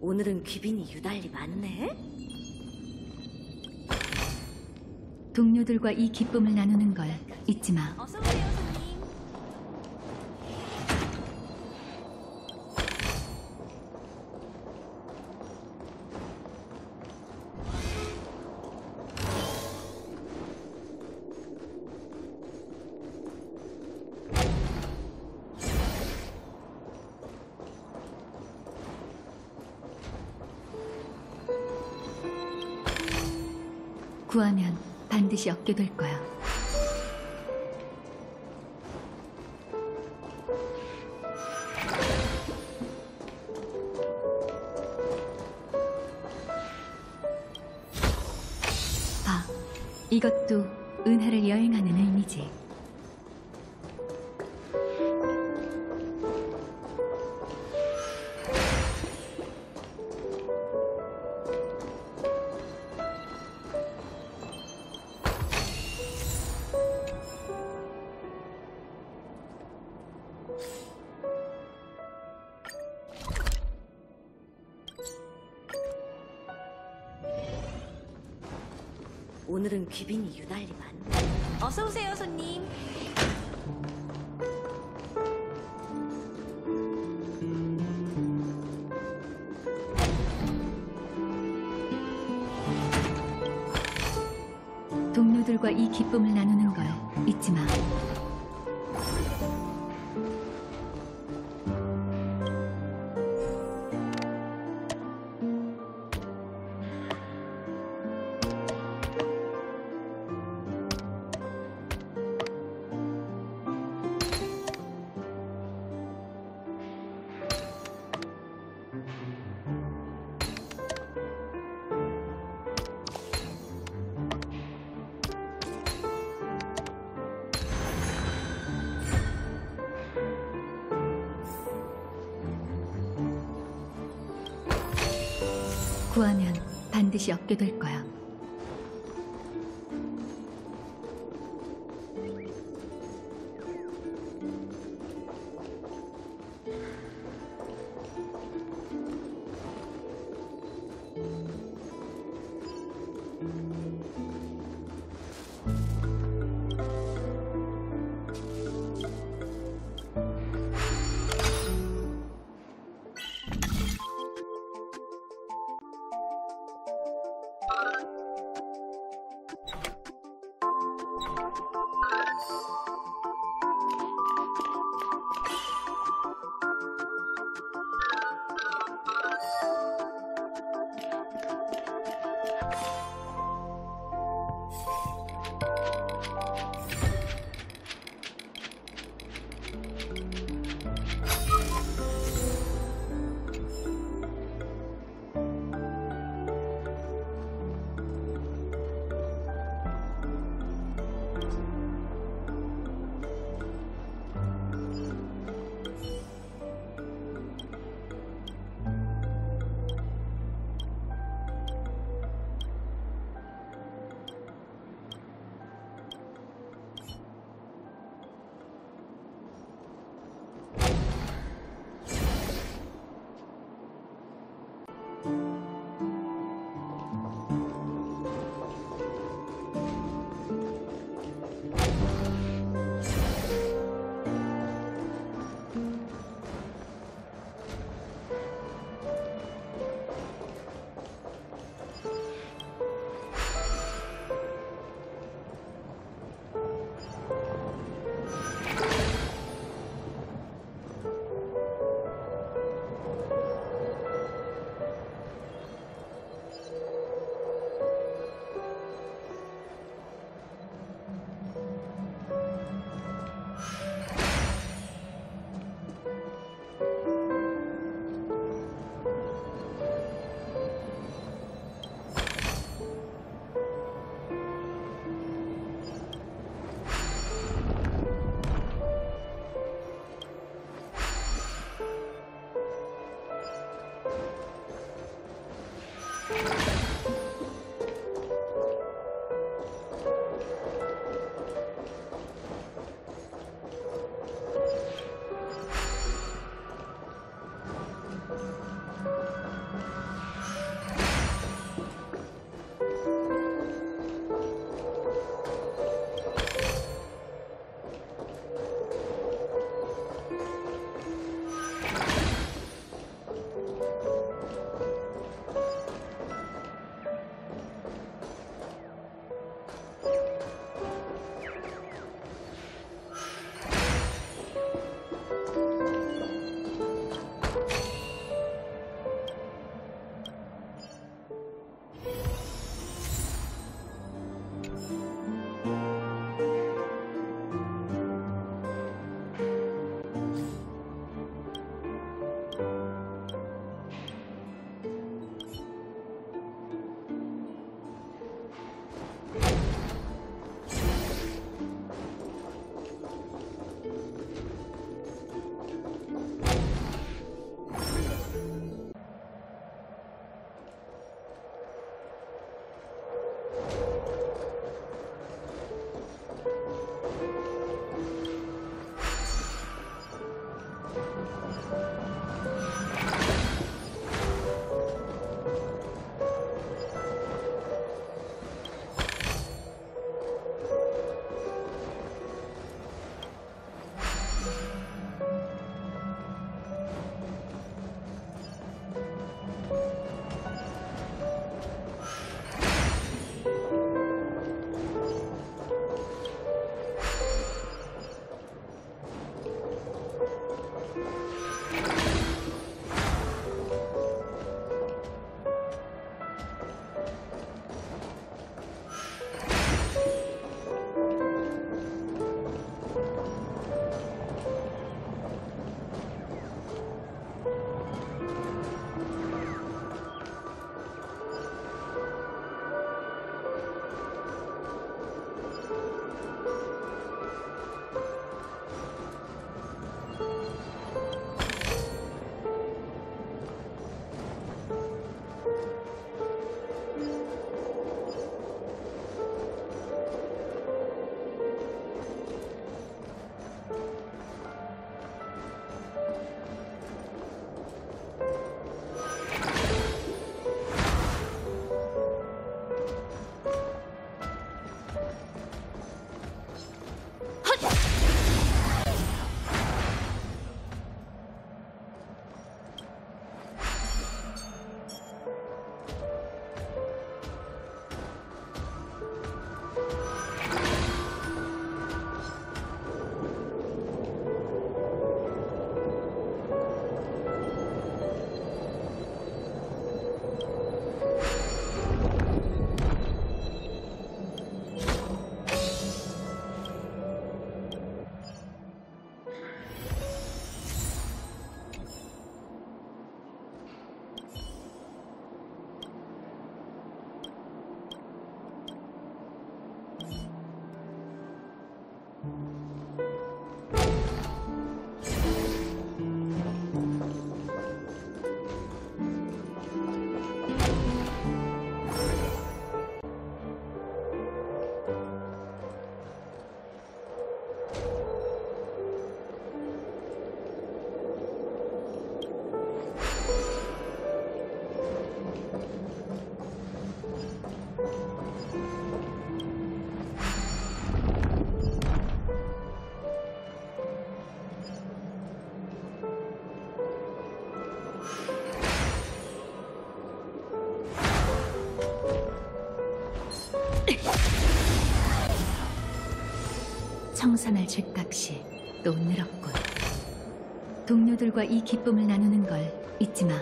오늘은 귀빈이 유달리 많네? 동료들과 이 기쁨을 나누는 걸 잊지 마. 어서 오세요, 손님. 구하면 반드시 얻게 될 거야. 봐, 이것도 은하를 여행하는 의미지. 오늘은 귀빈이 유달리 많네. 어서 오세요, 손님. 동료들과 이 기쁨을 나누는 걸 잊지 마. 구하면 반드시 얻게 될 거야. 청산할 죄값이 또 늘었군. 동료들과 이 기쁨을 나누는 걸 잊지 마.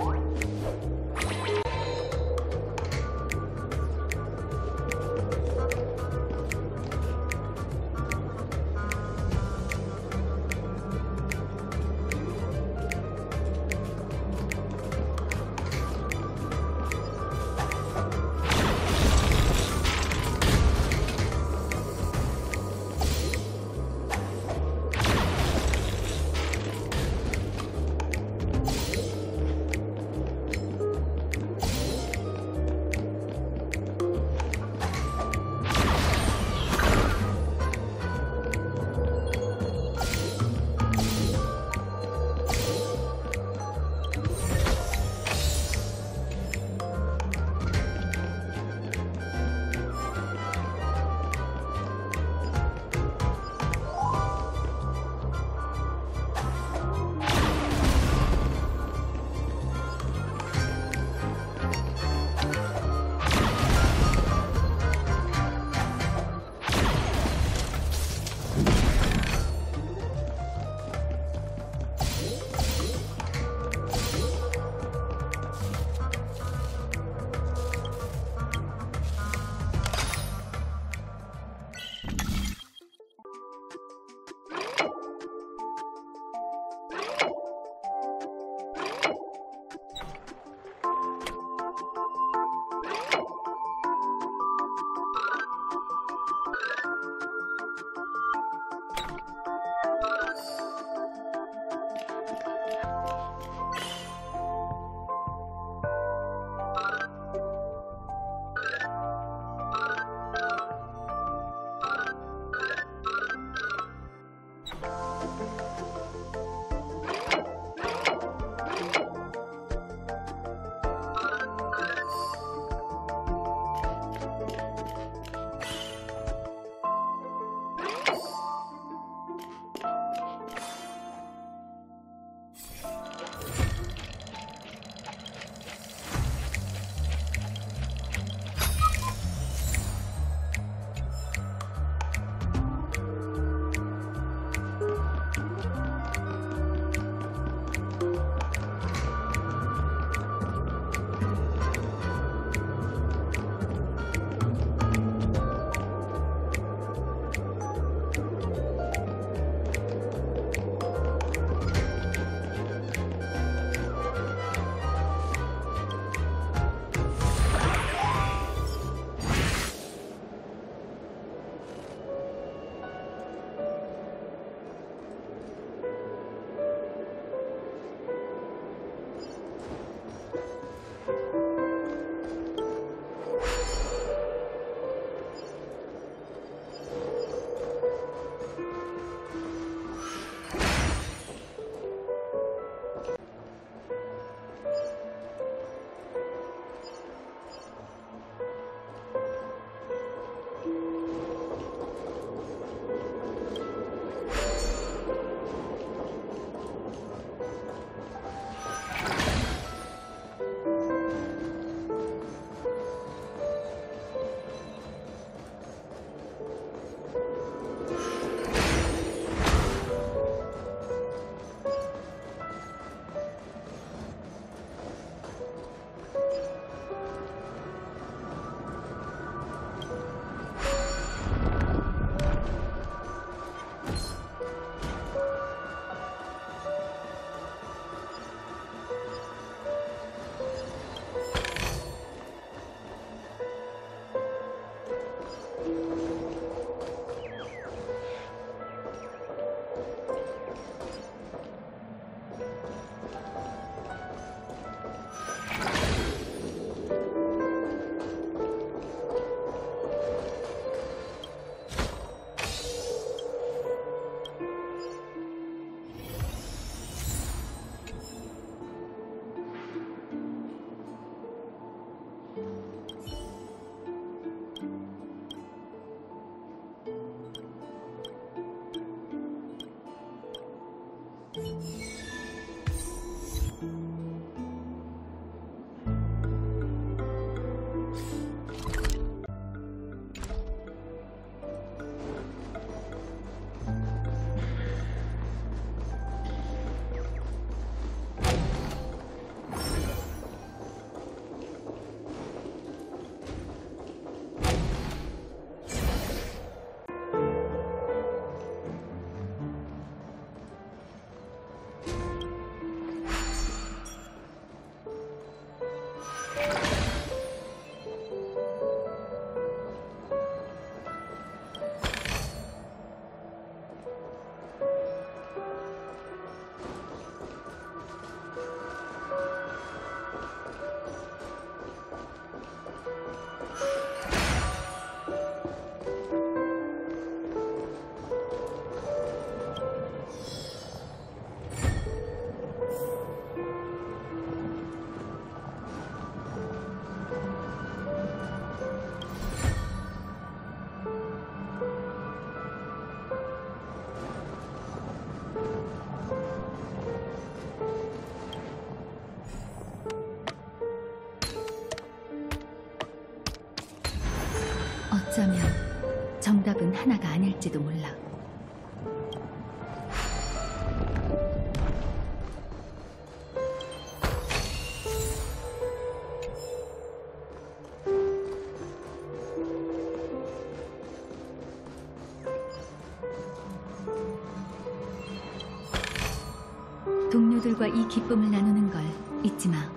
What? 어쩌면 정답은 하나가 아닐지도 몰라. 동료들과 이 기쁨을 나누는 걸 잊지 마.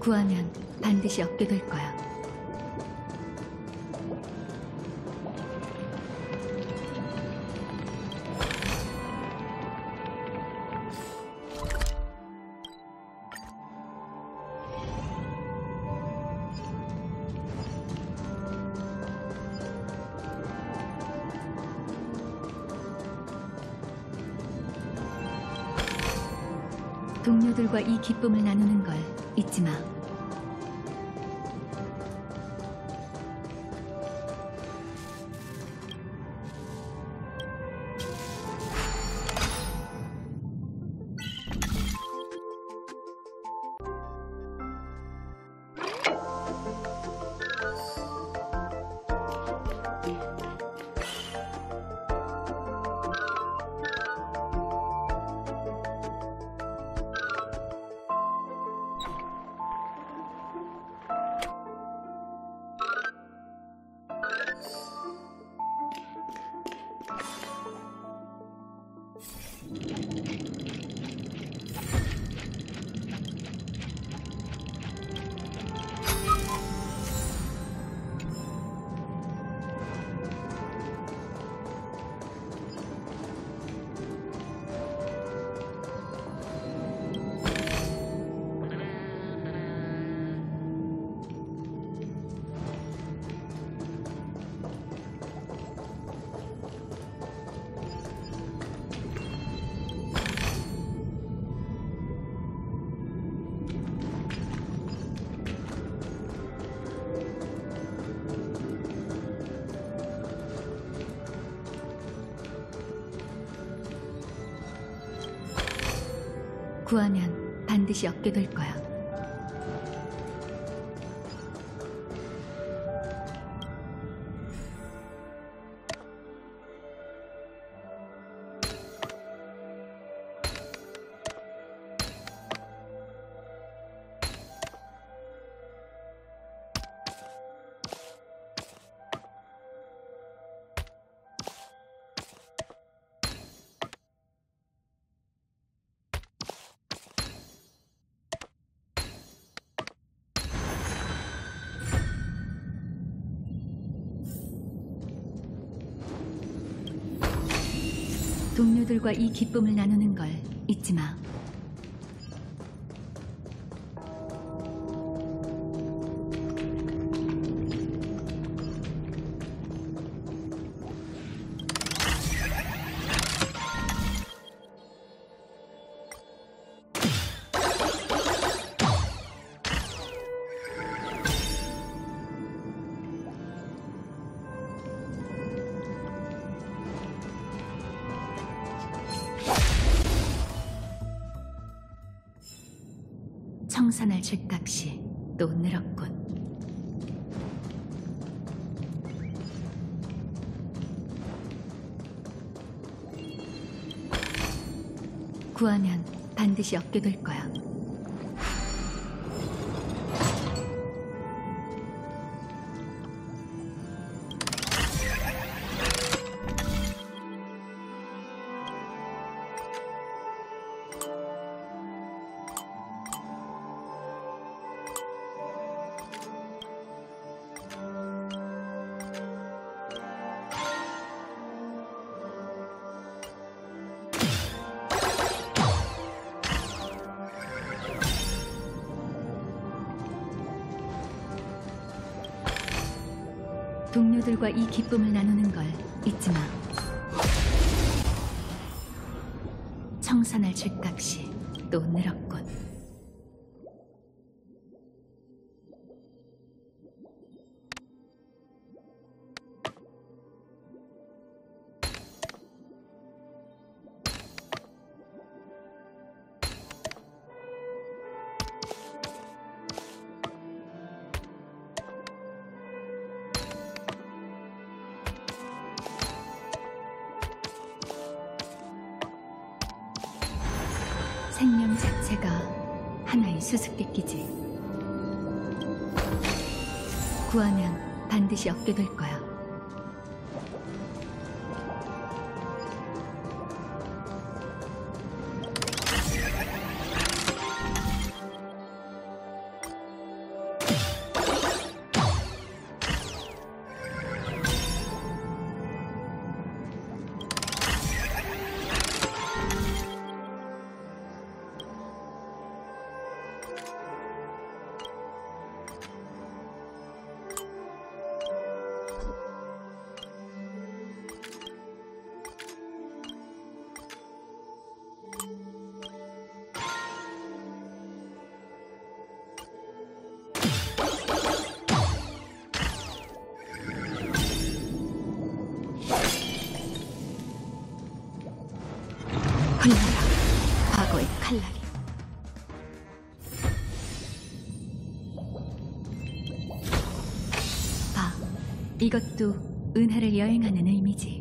구하면 반드시 얻게 될 거야. 동료들과 이 기쁨을 나누는 걸 잊지 마. 구하면 반드시 얻게 될 거야. 동료들과 이 기쁨을 나누는 걸 잊지 마. 청산할 죄값이 또 늘었군. 구하면 반드시 얻게 될 거야. 동료들과 이 기쁨을 나누는 걸 잊지 마. 청산할 죄값이 또 늘었군. 생명 자체가 하나의 수수께끼지. 구하면 반드시 얻게 될 거야. 탈락이야. 봐, 이것도 은하를 여행하는 의미지.